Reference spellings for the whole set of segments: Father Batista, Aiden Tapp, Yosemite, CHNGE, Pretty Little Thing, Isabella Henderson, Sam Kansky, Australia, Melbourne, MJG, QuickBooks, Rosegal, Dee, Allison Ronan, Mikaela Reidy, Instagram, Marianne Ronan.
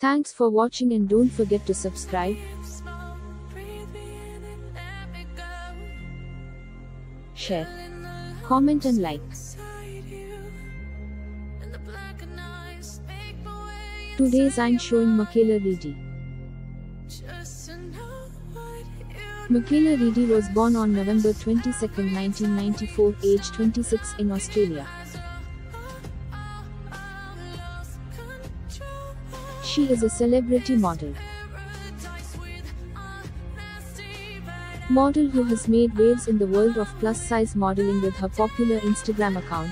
Thanks for watching and don't forget to subscribe. Share, comment and like. Today's I'm showing Mikaela Reidy. Mikaela Reidy was born on November 22, 1994, aged 26 in Australia. She is a celebrity model who has made waves in the world of plus-size modeling with her popular Instagram account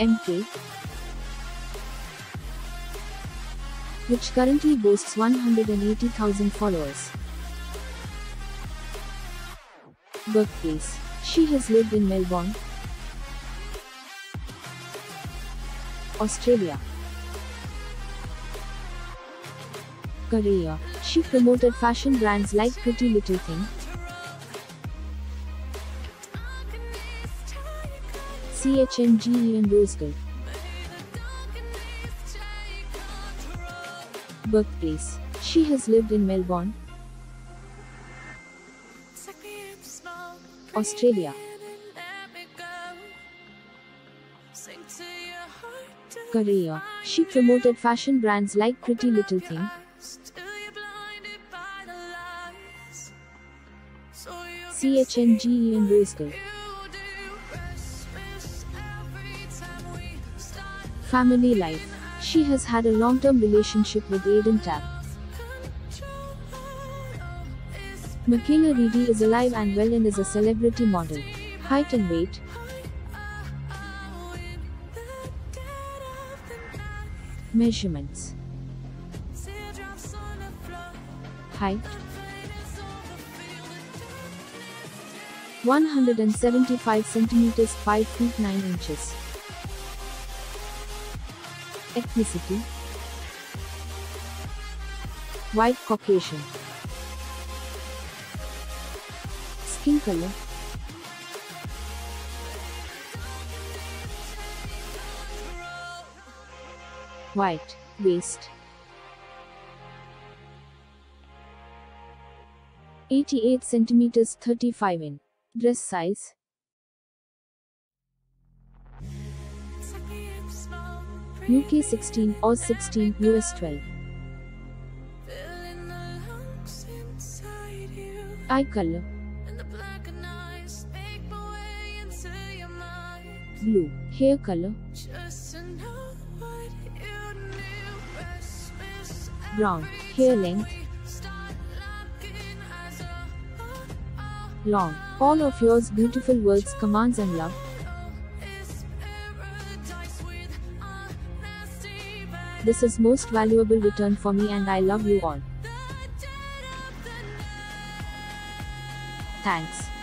_MK, which currently boasts 180,000 followers. Birthplace: she has lived in Melbourne, Australia. Career: she promoted fashion brands like Pretty Little Thing, CHNGE and Rosegal. Birthplace: she has lived in Melbourne, Australia. Career: she promoted fashion brands like Pretty Little Thing, CHNGE and Rosegal. Family life: she has had a long-term relationship with Aiden Tapp. Mikaela Reidy is alive and well and is a celebrity model. Height and weight: measurements. Height: 175 centimeters, 5 feet 9 inches. Ethnicity: white Caucasian. Skin color: white. Waist: 88 centimeters, 35 in. Dress size: UK 16, Aus 16, US 12. Eye color: blue. Hair color: brown. Hair length: long. All of yours beautiful words, commands and love. This is most valuable return for me and I love you all. Thanks.